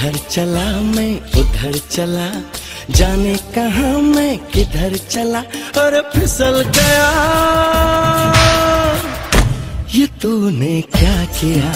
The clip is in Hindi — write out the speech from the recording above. मैं उधर चला, जाने कहाँ मैं किधर चला और फिसल गया। ये तूने क्या किया?